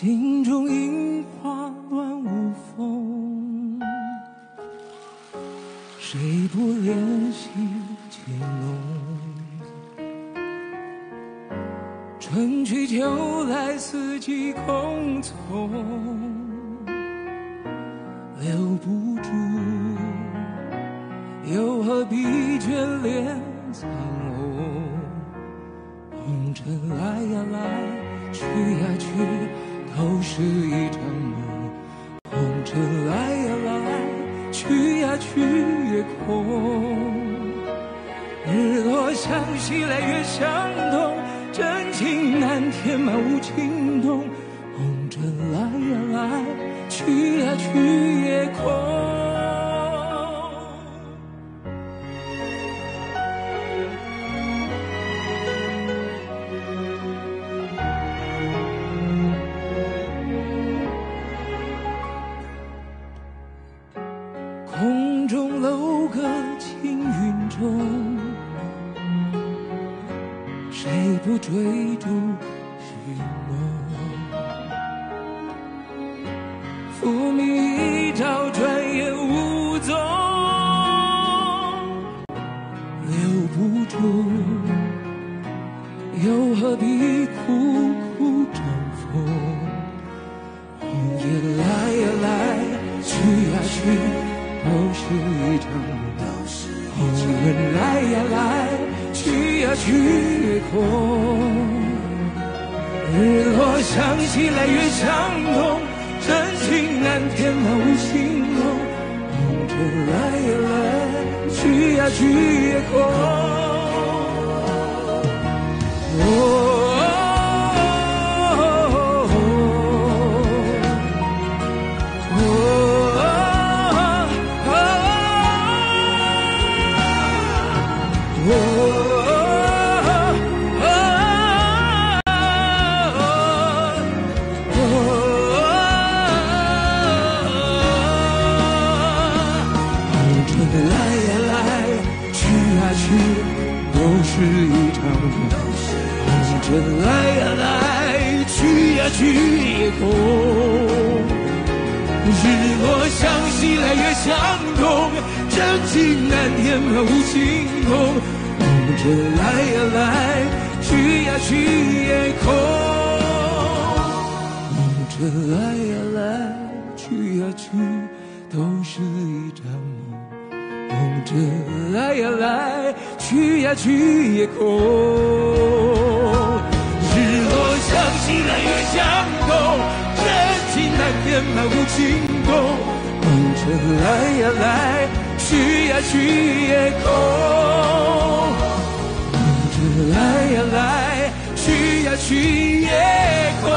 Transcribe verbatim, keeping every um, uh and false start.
镜中樱花乱舞风，谁不怜惜情浓？春去秋来四季共从，留不住，又何必眷恋苍龙？红尘来呀来，去呀去。 都是一场梦，红尘来呀来，去呀去也空。日落向西来，月向东，真情难填满无情洞。红尘来呀来，去呀去也空。 去呀去也空。